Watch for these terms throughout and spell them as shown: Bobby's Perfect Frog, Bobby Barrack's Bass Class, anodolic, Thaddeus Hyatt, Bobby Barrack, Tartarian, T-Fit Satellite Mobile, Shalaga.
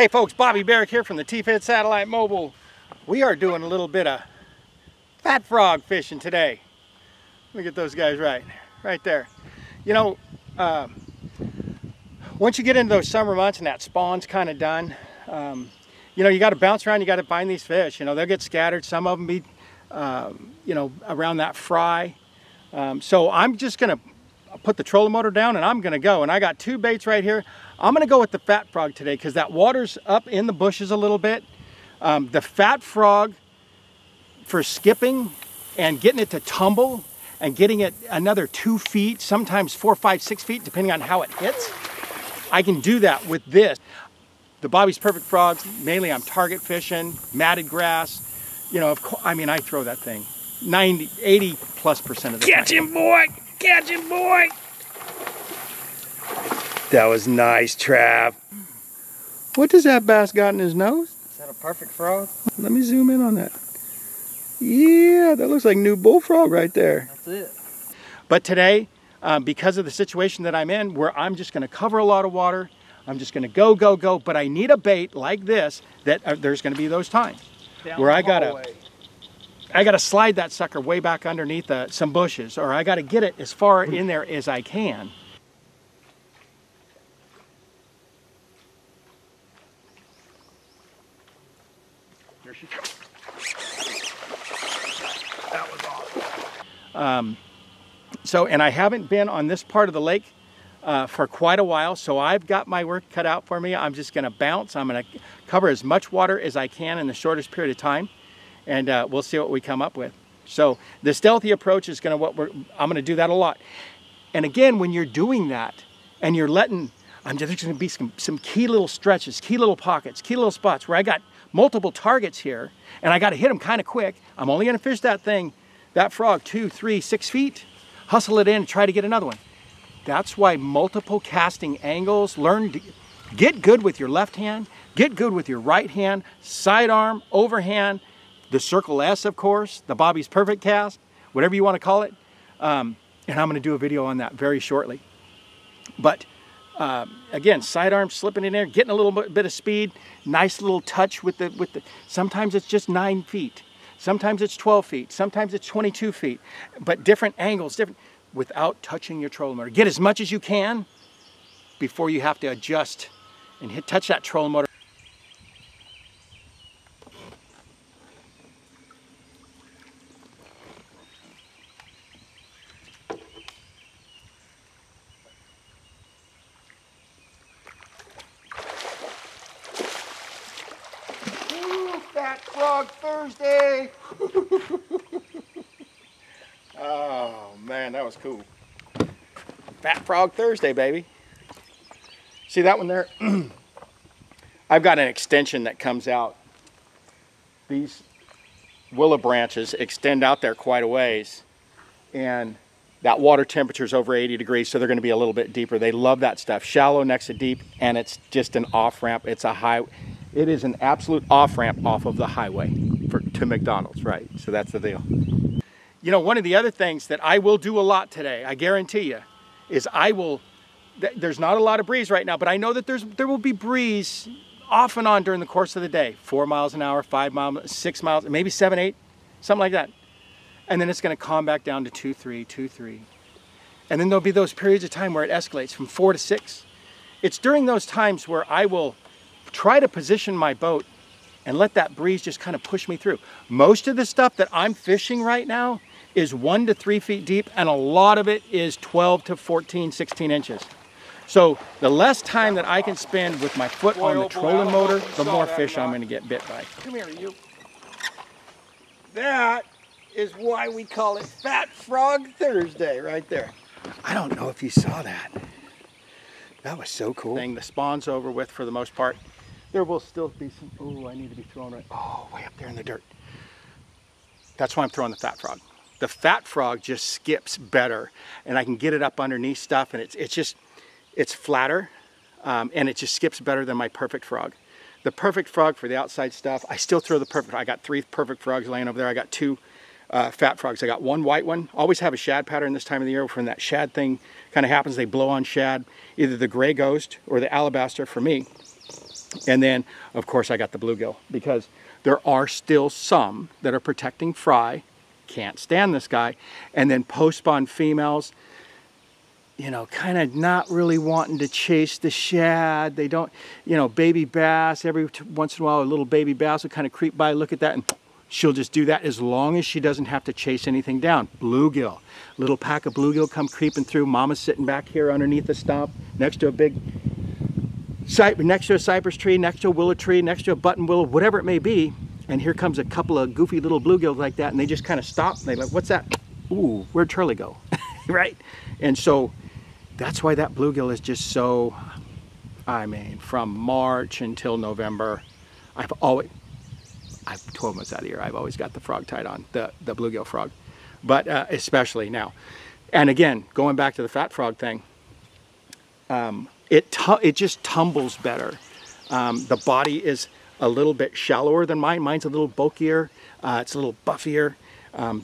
Hey folks, Bobby Barrack here from the T-Fit Satellite Mobile. We are doing a little bit of fat frog fishing today. Let me get those guys right there. You know, once you get into those summer months and that spawn's kind of done, you know, you got to bounce around, you got to find these fish. You know, they'll get scattered. Some of them be, you know, around that fry. So I'm just going to put the trolling motor down and I'm going to go. And I got two baits right here. I'm going to go with the fat frog today because that water's up in the bushes a little bit. The fat frog for skipping and getting it to tumble and getting it another 2 feet, sometimes 4, 5, 6 feet, depending on how it hits. I can do that with this. The Bobby's Perfect Frog, mainly I'm target fishing, matted grass. You know, of course, I mean, I throw that thing 80+ percent of the time. Catch him, boy! Catch him, boy! That was nice, Trav. What does that bass got in his nose? Is that a perfect frog? Let me zoom in on that. Yeah, that looks like new bullfrog right there. That's it. But today, because of the situation that I'm in, where I'm just going to cover a lot of water, I'm just going to go, but I need a bait like this that there's going to be those times where I gotta slide that sucker way back underneath some bushes, or I gotta get it as far in there as I can. There she comes. That was awesome. And I haven't been on this part of the lake for quite a while, so I've got my work cut out for me. I'm just gonna bounce. I'm gonna cover as much water as I can in the shortest period of time, and we'll see what we come up with. So the stealthy approach is gonna I'm gonna do that a lot. And again, when you're doing that and you're letting, there's gonna be some key little stretches, key little pockets, key little spots where I got multiple targets here and I gotta hit them kind of quick. I'm only gonna fish that thing, that frog 2, 3, 6 feet, hustle it in and try to get another one. That's why multiple casting angles, learn to get good with your left hand, get good with your right hand, sidearm, overhand, the Circle S, of course, the Bobby's Perfect Cast, whatever you want to call it. And I'm going to do a video on that very shortly. But again, sidearm slipping in there, getting a little bit of speed, nice little touch with the, sometimes it's just 9 feet. Sometimes it's 12 feet. Sometimes it's 22 feet, but different angles, without touching your trolling motor. Get as much as you can before you have to adjust and touch that trolling motor. Fat Frog Thursday! Oh man, that was cool. Fat Frog Thursday, baby. See that one there? I've got an extension that comes out. These willow branches extend out there quite a ways, and that water temperature is over 80 degrees, so they're going to be a little bit deeper. They love that stuff. Shallow next to deep, and it's just an off-ramp. It's a high... It is an absolute off-ramp off of the highway to McDonald's, right? So that's the deal. You know, one of the other things that I will do a lot today, I guarantee you, is I will... There's not a lot of breeze right now, but I know that there will be breeze off and on during the course of the day. 4 miles an hour, 5 miles, 6 miles, maybe 7, 8, something like that. And then it's going to calm back down to 2, 3, 2, 3. And then there'll be those periods of time where it escalates from 4 to 6. It's during those times where I will try to position my boat and let that breeze just kind of push me through. Most of the stuff that I'm fishing right now is 1 to 3 feet deep, and a lot of it is 12 to 14, 16 inches. So the less time that I can spend with my foot on the trolling motor, the more fish I'm going to get bit by. Come here, you. That is why we call it Fat Frog Thursday right there. I don't know if you saw that. That was so cool. The spawn's over with for the most part. There will still be some, oh, I need to be throwing right, oh, way up there in the dirt. That's why I'm throwing the fat frog. The fat frog just skips better, and I can get it up underneath stuff, and it's flatter, and it just skips better than my perfect frog. The perfect frog for the outside stuff, I still throw the perfect, I got 3 perfect frogs laying over there. I got 2 fat frogs. I got 1 white one. Always have a shad pattern this time of the year. When that shad thing kind of happens, they blow on shad, either the gray ghost or the alabaster for me. And then, of course, I got the bluegill, because there are still some that are protecting fry, can't stand this guy, and then post-spawn females, you know, kind of not really wanting to chase the shad. They don't, you know, baby bass, every once in a while a little baby bass will kind of creep by, look at that, and she'll just do that as long as she doesn't have to chase anything down. Bluegill, little pack of bluegill come creeping through. Mama's sitting back here underneath the stump next to a big, next to a cypress tree, next to a willow tree, next to a button willow, whatever it may be. And here comes a couple of goofy little bluegills like that, and they just kind of stop and they're like, what's that? Ooh, where'd Charlie go? Right? And so that's why that bluegill is just so, I mean, from March until November, I'm 12 months out of the year, I've always got the frog tied on, the bluegill frog, but especially now. And again, going back to the fat frog thing, it just tumbles better. The body is a little bit shallower than mine. Mine's a little bulkier, it's a little buffier.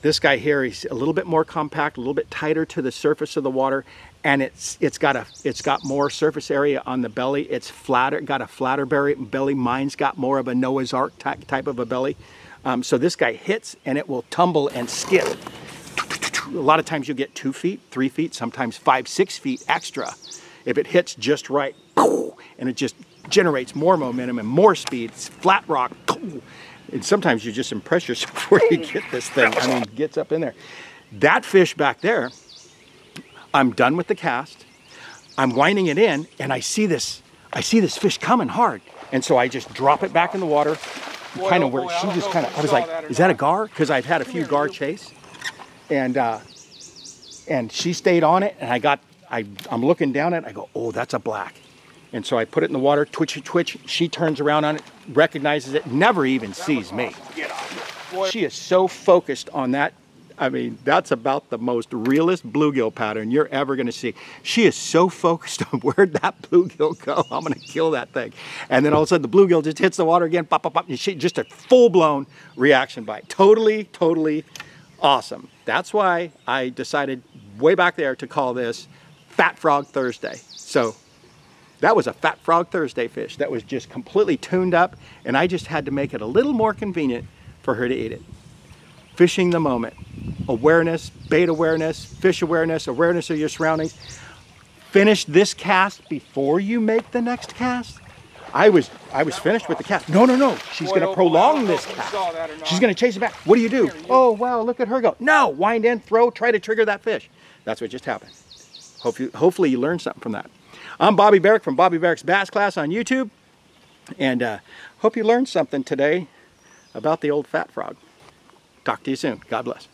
This guy here, he's a little bit more compact, a little bit tighter to the surface of the water, and it's got more surface area on the belly. It's flatter, got a flatter belly. Mine's got more of a Noah's Ark type of a belly. So this guy hits and it will tumble and skip. A lot of times you'll get 2 feet, 3 feet, sometimes 5, 6 feet extra. If it hits just right, and it just generates more momentum and more speed, it's flat rock. And sometimes you just impress yourself before you get this thing. I mean, it gets up in there. That fish back there, I'm done with the cast. I'm winding it in, and I see this fish coming hard. And so I just drop it back in the water, kind of where she just kind of, I was like, is that a gar? Because I've had a few gar chase. And she stayed on it, and I'm looking down at it, I go, oh, that's a black. And so I put it in the water, twitch, she turns around on it, recognizes it, never even sees me. She is so focused on that. I mean, that's about the most realist bluegill pattern you're ever gonna see. She is so focused on where'd that bluegill go, I'm gonna kill that thing. And then all of a sudden the bluegill just hits the water again, pop, pop, pop, and she, just a full-blown reaction bite. Totally, totally awesome. That's why I decided way back there to call this Fat Frog Thursday. So that was a Fat Frog Thursday fish that was just completely tuned up, and I just had to make it a little more convenient for her to eat it. Fishing the moment, awareness, bait awareness, fish awareness, awareness of your surroundings. Finish this cast before you make the next cast. I was finished with the cast. No, she's gonna prolong this cast. She's gonna chase it back. What do you do? Oh, wow, look at her go. No, wind in, throw, try to trigger that fish. That's what just happened. Hopefully you learned something from that. I'm Bobby Barrack from Bobby Barrack's Bass Class on YouTube, and hope you learned something today about the old fat frog. Talk to you soon. God bless.